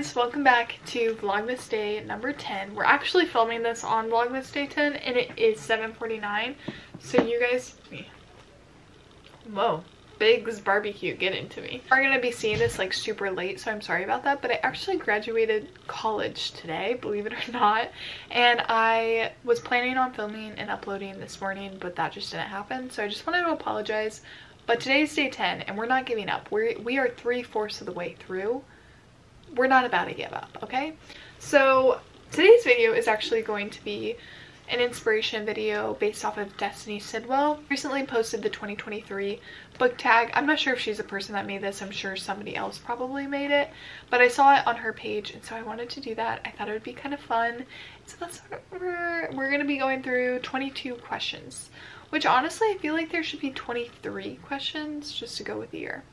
guys, welcome back to Vlogmas Day number 10. We're actually filming this on Vlogmas Day 10 and it is 7:49. So you guys, whoa, Big's barbecue, get into me. We're gonna be seeing this like super late, so I'm sorry about that, but I actually graduated college today, believe it or not, and I was planning on filming and uploading this morning, but that just didn't happen, so I just wanted to apologize. But today's day 10 and we're not giving up. We are 3/4 of the way through. We're not about to give up, okay? So today's video is actually going to be an inspiration video based off of Destiny Sidwell. Recently posted the 2023 book tag. I'm not sure if she's the person that made this. I'm sure somebody else probably made it, but I saw it on her page and so I wanted to do that. I thought it would be kind of fun. So that's what we're gonna be going through 22 questions. Which honestly, I feel like there should be 23 questions just to go with the year.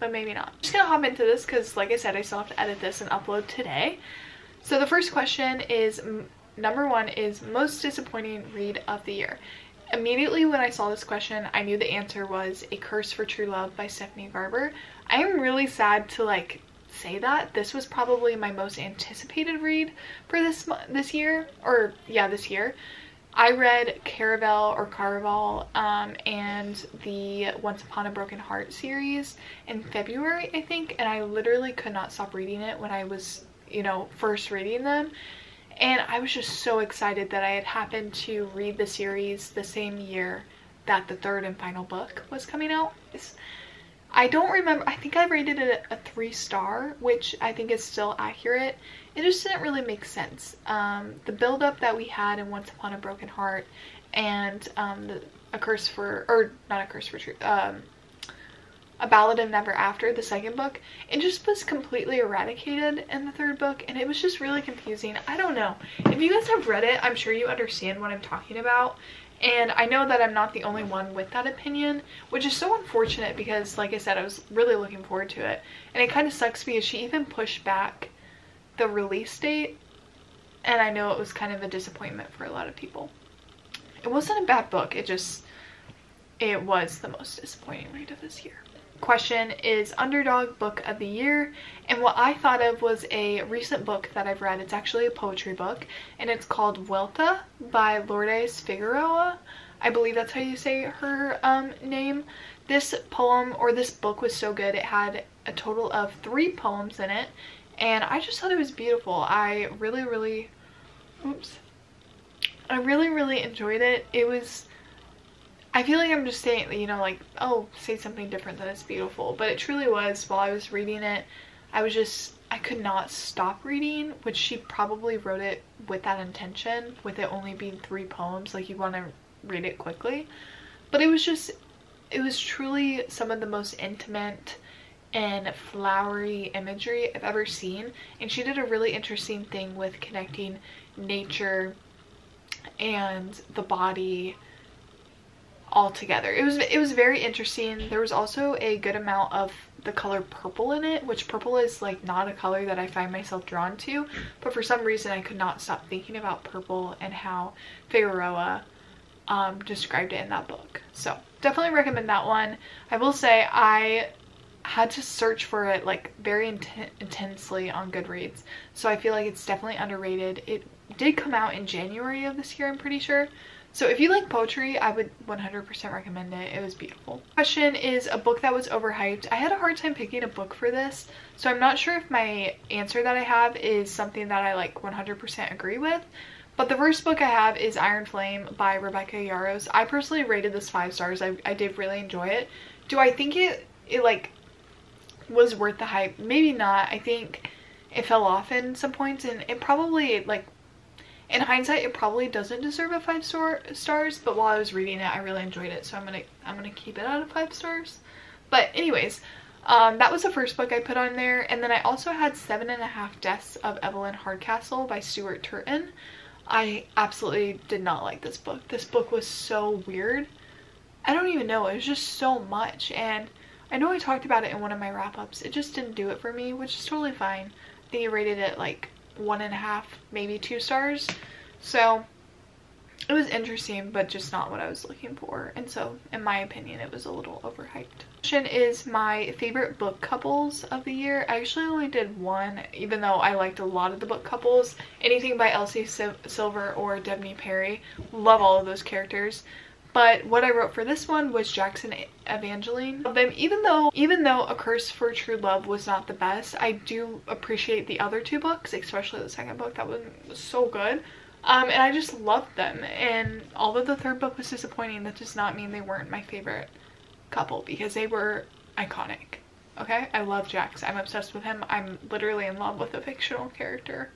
But maybe not. I'm just gonna hop into this because like I said, I still have to edit this and upload today. So the first question is, number one is most disappointing read of the year. Immediately when I saw this question, I knew the answer was A Curse for True Love by Stephanie Garber. I am really sad to like say that. This was probably my most anticipated read for this year, or yeah, this year. I read Caraval and the Once Upon a Broken Heart series in February, I think, and I literally could not stop reading it when I was, you know, first reading them. And I was just so excited that I had happened to read the series the same year that the third and final book was coming out. I don't remember, I think I rated it a 3-star, which I think is still accurate. It just didn't really make sense. The buildup that we had in Once Upon a Broken Heart and A Ballad of Never After, the second book, it just was completely eradicated in the third book and it was just really confusing. I don't know. If you guys have read it, I'm sure you understand what I'm talking about. And I know that I'm not the only one with that opinion, which is so unfortunate because, like I said, I was really looking forward to it. And it kind of sucks because she even pushed back the release date. And I know it was kind of a disappointment for a lot of people. It wasn't a bad book. It was the most disappointing read of this year. Question is underdog book of the year. And what I thought of was a recent book that I've read. It's actually a poetry book and it's called Vuelta by Lourdes Figueroa. I believe that's how you say her name. This poem or this book was so good. It had a total of 3 poems in it and I just thought it was beautiful. I really enjoyed it. It was, I feel like I'm just saying, you know, like, oh, say something different than it's beautiful, but it truly was. While I was reading it, I could not stop reading, which she probably wrote it with that intention, with it only being 3 poems, like you want to read it quickly. But it was truly some of the most intimate and flowery imagery I've ever seen, and she did a really interesting thing with connecting nature and the body all together. It was very interesting. There was also a good amount of the color purple in it, which purple is like not a color that I find myself drawn to, but for some reason I could not stop thinking about purple and how Figueroa described it in that book. So definitely recommend that one. I will say I had to search for it like very intensely on Goodreads, so I feel like it's definitely underrated. It did come out in January of this year, I'm pretty sure. So if you like poetry, I would 100% recommend it. It was beautiful. Question is a book that was overhyped. I had a hard time picking a book for this, so I'm not sure if my answer that I have is something that I like 100% agree with. But the first book I have is Iron Flame by Rebecca Yarros. I personally rated this 5 stars. I did really enjoy it. Do I think it like was worth the hype? Maybe not. I think it fell off in some points and it probably like, in hindsight, it probably doesn't deserve a 5 stars, but while I was reading it, I really enjoyed it, so I'm gonna keep it out of 5 stars. But anyways, that was the first book I put on there, and then I also had 7.5 Deaths of Evelyn Hardcastle by Stuart Turton. I absolutely did not like this book. This book was so weird. I don't even know. It was just so much, and I know I talked about it in one of my wrap-ups. It just didn't do it for me, which is totally fine. I think I rated it like 1.5, maybe 2 stars. So it was interesting, but just not what I was looking for. And so, in my opinion, it was a little overhyped. Question is my favorite book couples of the year. I actually only did one, even though I liked a lot of the book couples. Anything by Elsie Silver or Devney Perry. Love all of those characters. But what I wrote for this one was Jackson Evangeline. Of them, even though A Curse for True Love was not the best, I do appreciate the other two books, especially the second book. That one was so good. And I just loved them. And although the third book was disappointing, that does not mean they weren't my favorite couple, because they were iconic. Okay? I love Jax. I'm obsessed with him. I'm literally in love with a fictional character.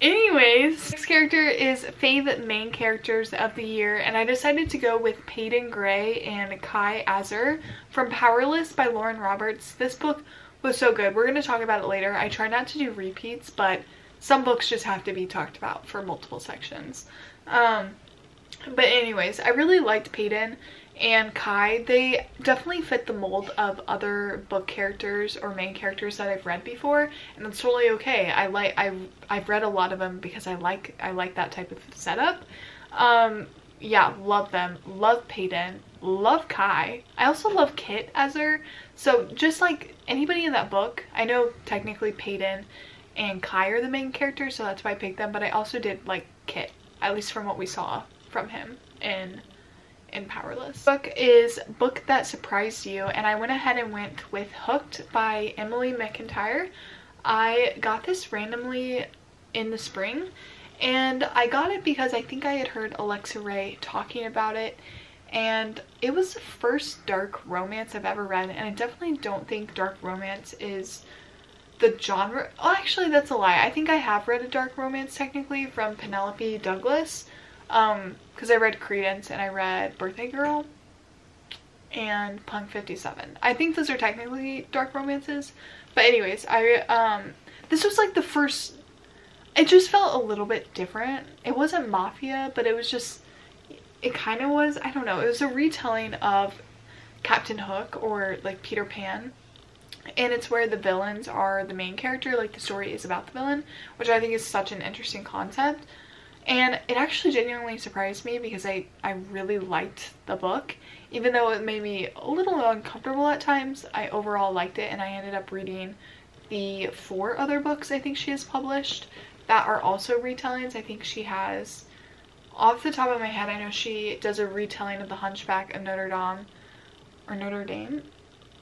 Anyways, next character is fave main characters of the year, and I decided to go with Peyton Gray and Kai Azzer from Powerless by Lauren Roberts. This book was so good. We're going to talk about it later. I try not to do repeats, but some books just have to be talked about for multiple sections. But anyways, I really liked Peyton and Kai. They definitely fit the mold of other book characters or main characters that I've read before, and that's totally okay. I've read a lot of them because I like that type of setup. Yeah, love them. Love Peyton. Love Kai. I also love Kit Azzer. So just like anybody in that book, I know technically Peyton and Kai are the main characters, so that's why I picked them, but I also did like Kit, at least from what we saw from him in Powerless. Book is Book That Surprised You, and I went ahead and went with Hooked by Emily McIntyre. I got this randomly in the spring, and I got it because I think I had heard Alexa Ray talking about it, and it was the first dark romance I've ever read, and I definitely don't think dark romance is the genre. Oh, actually, that's a lie. I think I have read a dark romance technically from Penelope Douglas, because I read Credence and I read Birthday Girl and Punk 57. I think those are technically dark romances, but anyways, this was like the first. It just felt a little bit different. It wasn't mafia, but it was just, it kind of was, I don't know, it was a retelling of Captain Hook or like Peter Pan, and it's where the villains are the main character, like the story is about the villain, which I think is such an interesting concept. And it actually genuinely surprised me because I really liked the book. Even though it made me a little uncomfortable at times, I overall liked it, and I ended up reading the 4 other books I think she has published that are also retellings. I think she has, off the top of my head, I know she does a retelling of The Hunchback of Notre Dame, or Notre Dame,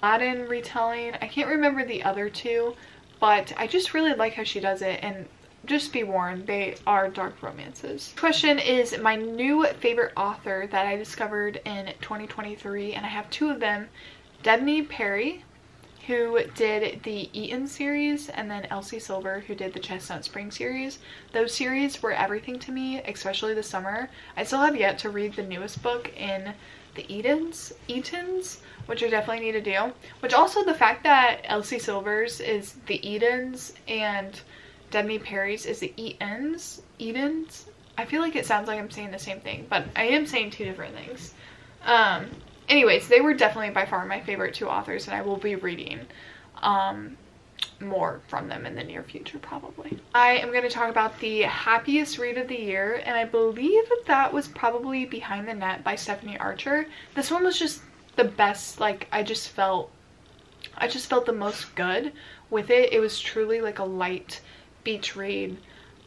Aladdin retelling. I can't remember the other 2, but I just really like how she does it, and just be warned, they are dark romances. Question is my new favorite author that I discovered in 2023, and I have 2 of them. Devney Perry, who did the Eaton series, and then Elsie Silver, who did the Chestnut Spring series. Those series were everything to me, especially this summer. I still have yet to read the newest book in the Eatons, which I definitely need to do. Which also, the fact that Elsie Silver's is the Eatons and Devney Perry's is the Eatons. I feel like it sounds like I'm saying the same thing, but I am saying 2 different things. Anyways, they were definitely by far my favorite 2 authors, and I will be reading more from them in the near future, probably. I am going to talk about the happiest read of the year, and I believe that was probably Behind the Net by Stephanie Archer. This one was just the best. Like, I just felt the most good with it. It was truly like a light beach read.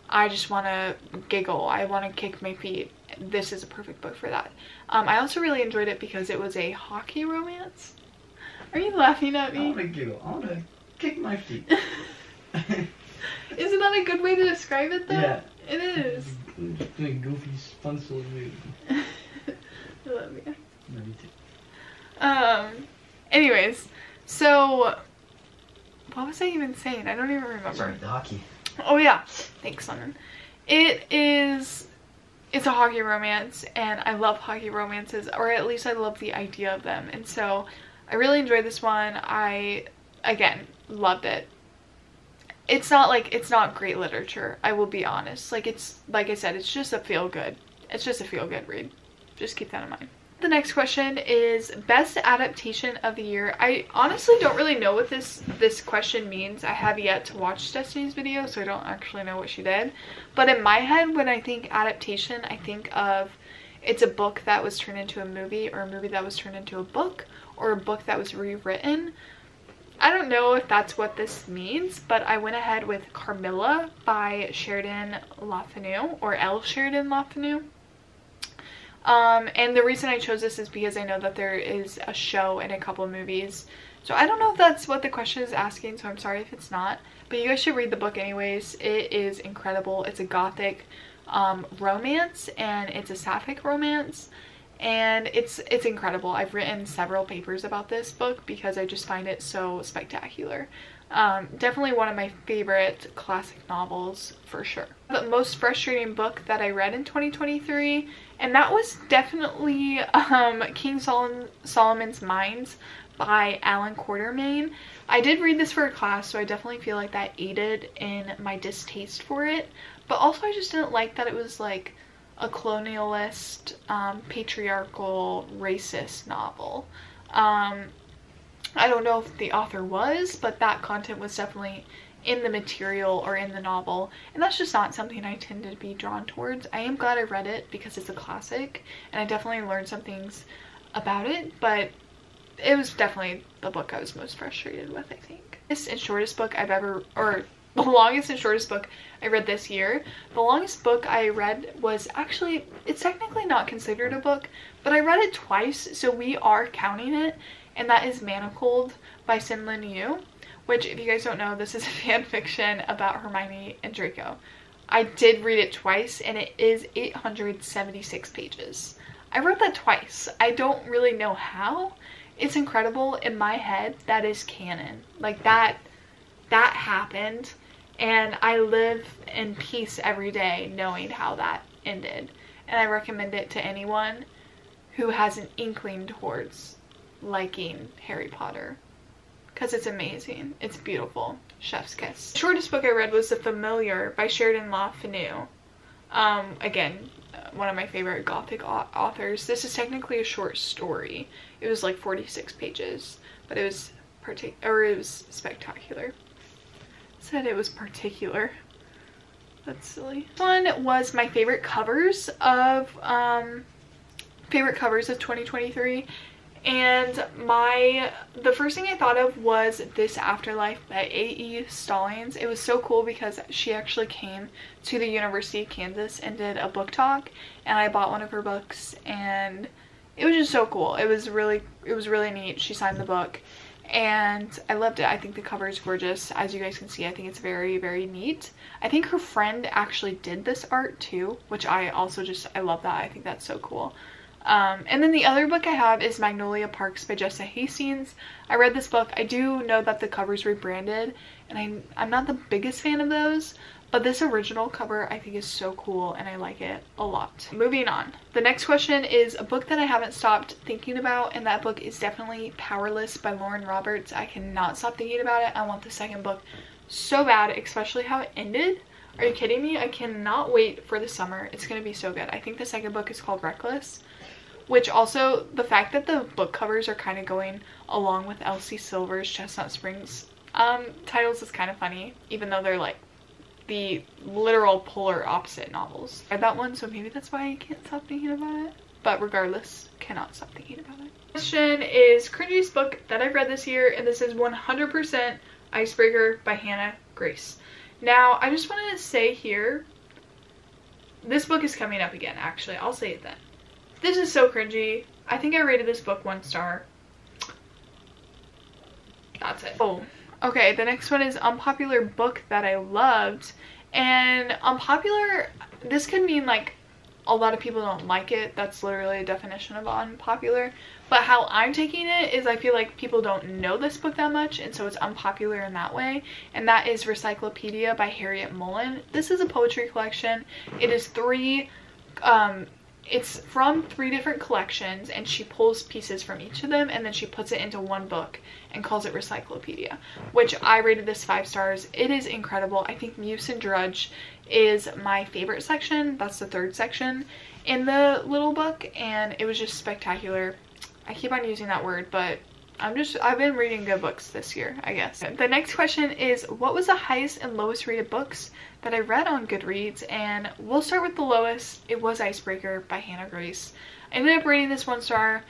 I just want to giggle. I want to kick my feet. This is a perfect book for that. I also really enjoyed it because it was a hockey romance. Are you laughing at me? I want to giggle. I want to kick my feet. Isn't that a good way to describe it, though? Yeah. It is. It's a goofy, fun sort of movie. I love you. Love you too. Anyways, so what was I even saying? I don't even remember. Sorry, the hockey. Oh yeah, thanks, Lennon. It's a hockey romance, and I love hockey romances, or at least I love the idea of them, and so I really enjoyed this one. I, again, loved it. It's not great literature, I will be honest. Like I said, it's just a feel-good read. Just keep that in mind. The next question is best adaptation of the year. I honestly don't really know what this question means. I have yet to watch Destiny's video, so I don't actually know what she did. But in my head, when I think adaptation, I think of it's a book that was turned into a movie, or a movie that was turned into a book, or a book that was rewritten. I don't know if that's what this means, but I went ahead with Carmilla by Sheridan Le Fanu, or L. Sheridan Le Fanu. And the reason I chose this is because I know that there is a show and a couple of movies. So I don't know if that's what the question is asking, so I'm sorry if it's not. But you guys should read the book anyways. It is incredible. It's a gothic romance, and it's a sapphic romance. And it's incredible. I've written several papers about this book because I just find it so spectacular. Definitely one of my favorite classic novels for sure. The most frustrating book that I read in 2023, and that was definitely King Solomon's Mines by Alan Quartermain. I did read this for a class, so I definitely feel like that aided in my distaste for it. But also I just didn't like that it was like a colonialist, patriarchal, racist novel. I don't know if the author was, but that content was definitely in the material or in the novel, and that's just not something I tend to be drawn towards. I am glad I read it because it's a classic, and I definitely learned some things about it, but it was definitely the book I was most frustrated with, I think. This and shortest book I've ever, or the longest and shortest book I read this year. The longest book I read was actually, it's technically not considered a book, but I read it twice, so we are counting it, and that is Manacled by Sin Lin Yu, which, if you guys don't know, this is a fan fiction about Hermione and Draco. I did read it twice, and it is 876 pages. I read that twice. I don't really know how. It's incredible. In my head, that is canon. Like, that happened. And I live in peace every day knowing how that ended. And I recommend it to anyone who has an inkling towards liking Harry Potter. Because it's amazing. It's beautiful. Chef's kiss. The shortest book I read was The Familiar by Sheridan Le Fanu. Again, one of my favorite gothic authors. This is technically a short story. It was like 46 pages. But it was spectacular. Said it was particular. That's silly. This one was my favorite covers of 2023, and the first thing I thought of was This Afterlife by A.E. Stallings. It was so cool because she actually came to the University of Kansas and did a book talk, and I bought one of her books, and it was just so cool. It was really neat. She signed the book. And I loved it. I think the cover is gorgeous. As you guys can see, I think it's very, very neat. I think her friend actually did this art too, which I love that. I think that's so cool. And then the other book I have is Magnolia Parks by Jessa Hastings. I read this book. I do know that the cover's rebranded, and I'm not the biggest fan of those, but this original cover I think is so cool, and I like it a lot. Moving on. The next question is a book that I haven't stopped thinking about, and that book is definitely Powerless by Lauren Roberts. I cannot stop thinking about it. I want the second book so bad, especially how it ended. Are you kidding me? I cannot wait for the summer. It's going to be so good. I think the second book is called Reckless, which also the fact that the book covers are kind of going along with Elsie Silver's Chestnut Springs titles is kind of funny, even though they're like the literal polar opposite novels. I read that one, so maybe that's why I can't stop thinking about it. But regardless, cannot stop thinking about it. Question is cringiest book that I've read this year, and this is 100% Icebreaker by Hannah Grace. Now, I just wanted to say here, this book is coming up again, actually. I'll say it then. This is so cringy. I think I rated this book 1 star. That's it. Oh. Okay, the next one is unpopular book that I loved, and unpopular, this could mean like a lot of people don't like it. That's literally a definition of unpopular, but how I'm taking it is I feel like people don't know this book that much, and so it's unpopular in that way, and that is Recyclopedia by Harriet Mullen. This is a poetry collection. It is three It's from three different collections, and she pulls pieces from each of them and then she puts it into one book and calls it Recyclopedia, which I rated this 5 stars. It is incredible. I think Muse and Drudge is my favorite section. That's the third section in the little book, and it was just spectacular. I keep on using that word, but I've been reading good books this year, I guess. The next question is, what was the highest and lowest rated books that I read on Goodreads? And we'll start with the lowest. It was Icebreaker by Hannah Grace. I ended up rating this 1 star.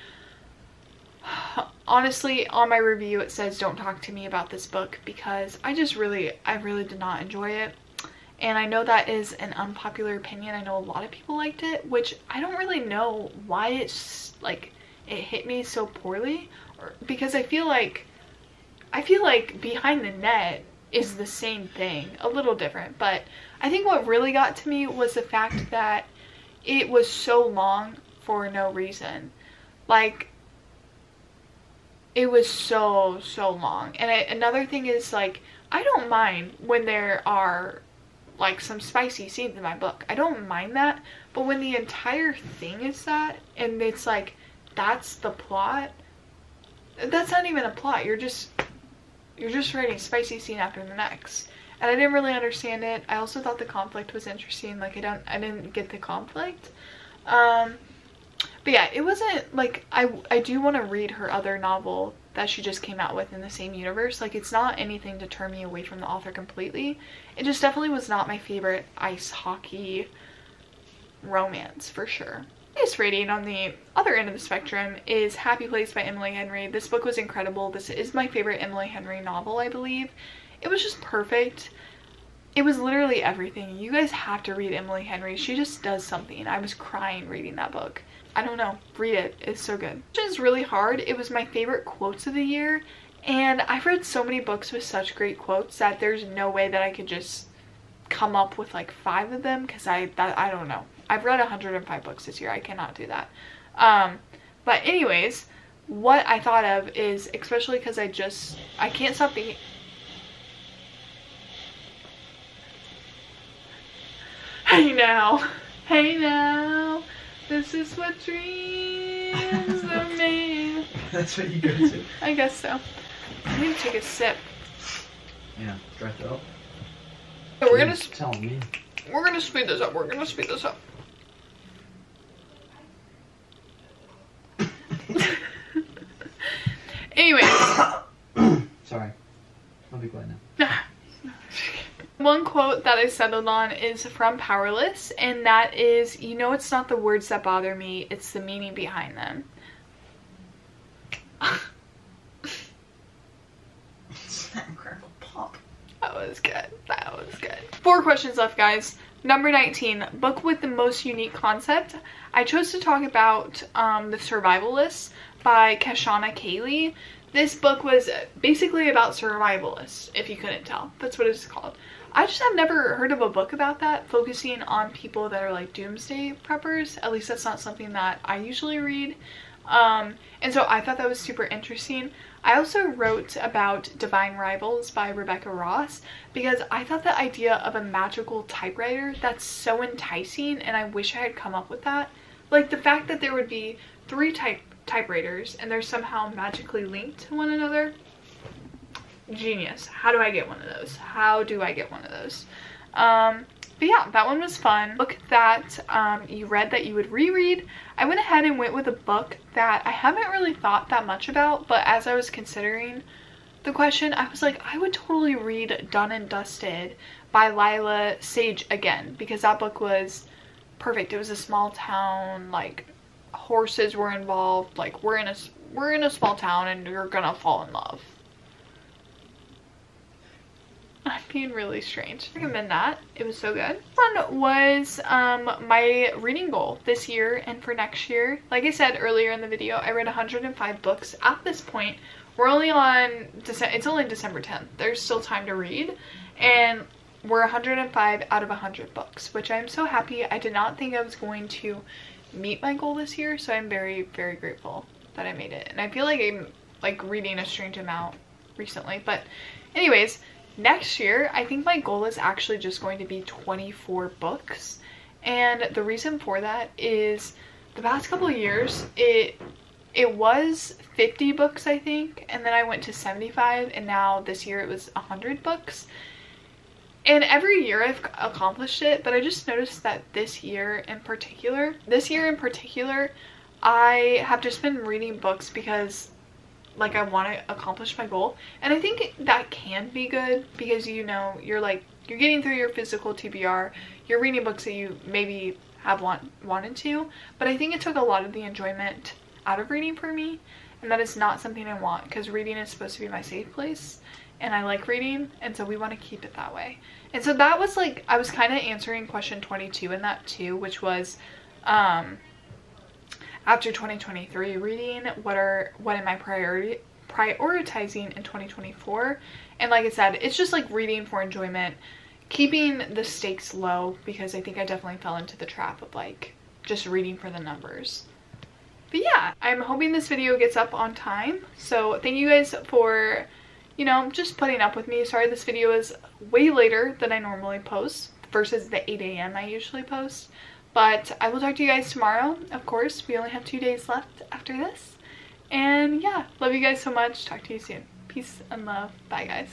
Honestly, on my review it says don't talk to me about this book because I really did not enjoy it. And I know that is an unpopular opinion. I know a lot of people liked it, which I don't really know why it's like it hit me so poorly, because I feel like Behind the Net is the same thing, a little different, but I think what really got to me was the fact that it was so long for no reason. Like, it was so long. And another thing is, like, I don't mind when there are like some spicy scenes in my book. I don't mind that, but when the entire thing is that, and it's like that's the plot, that's not even a plot. You're just writing spicy scene after the next, and I didn't really understand it. I also thought the conflict was interesting. Like, I didn't get the conflict, but yeah, it wasn't like I do want to read her other novel that she just came out with in the same universe. Like, it's not anything to turn me away from the author completely. It just definitely was not my favorite ice hockey romance for sure. This rating on the other end of the spectrum is Happy Place by Emily Henry. This book was incredible. This is my favorite Emily Henry novel, I believe. It was just perfect. It was literally everything. You guys have to read Emily Henry. She just does something. I was crying reading that book. I don't know. Read it. It's so good. It is really hard. It was my favorite quotes of the year, and I've read so many books with such great quotes that there's no way that I could just come up with like 5 of them, because I don't know. I've read 105 books this year. I cannot do that. But anyways, what I thought of is, especially because I can't stop thinking. Hey now, this is what dreams are made. That's what you go to. I guess so. I need to take a sip. Yeah, dry it up. So we're gonna speed this up. We're gonna speed this up. Anyway. Sorry. I'll be quiet now. One quote that I settled on is from Powerless, and that is, you know, it's not the words that bother me, it's the meaning behind them. Grab a pop. That was good. That was good. 4 questions left, guys. Number 19, book with the most unique concept. I chose to talk about The Survivalists by Keshana Cayley. This book was basically about survivalists, if you couldn't tell. That's what it's called. I just have never heard of a book about that, focusing on people that are like doomsday preppers. At least that's not something that I usually read. And so I thought that was super interesting. I also wrote about Divine Rivals by Rebecca Yarros because I thought the idea of a magical typewriter, that's so enticing, and I wish I had come up with that. Like, the fact that there would be 3 typewriters and they're somehow magically linked to one another. Genius. How do I get one of those? How do I get one of those? But yeah, that one was fun. Book that you read that you would reread. I went ahead and went with a book that I haven't really thought that much about, but as I was considering the question, I was like, I would totally read Done and Dusted by Lila Sage again, because that book was perfect. It was a small town, like, horses were involved, like, we're in a small town and you're gonna fall in love. I'm being really strange. I recommend that. It was so good. One was my reading goal this year and for next year. Like I said earlier in the video, I read 105 books at this point. We're only on December. It's only December 10th. There's still time to read, and we're 105 out of 100 books, which I'm so happy. I did not think I was going to meet my goal this year, so I'm very, very grateful that I made it. And I feel like I'm like reading a strange amount recently, but anyways. Next year, I think my goal is actually just going to be 24 books, And the reason for that is the past couple of years, it was 50 books, I think, and then I went to 75, and now this year it was 100 books. And every year I've accomplished it, but I just noticed that this year in particular, I have just been reading books because, like, I want to accomplish my goal. And I think that can be good because, you know, you're getting through your physical TBR, you're reading books that you maybe have wanted to, but I think it took a lot of the enjoyment out of reading for me, and that is not something I want, because reading is supposed to be my safe place, and I like reading, and so we want to keep it that way. And so that was, like, I was kind of answering question 22 in that too, which was after 2023 reading, what am I prioritizing in 2024? And like I said, it's just like reading for enjoyment, keeping the stakes low, because I think I definitely fell into the trap of like just reading for the numbers. But yeah, I'm hoping this video gets up on time. So thank you guys for, you know, just putting up with me. Sorry this video is way later than I normally post versus the 8 a.m. I usually post. But I will talk to you guys tomorrow. Of course, we only have 2 days left after this. And yeah, love you guys so much. Talk to you soon. Peace and love. Bye, guys.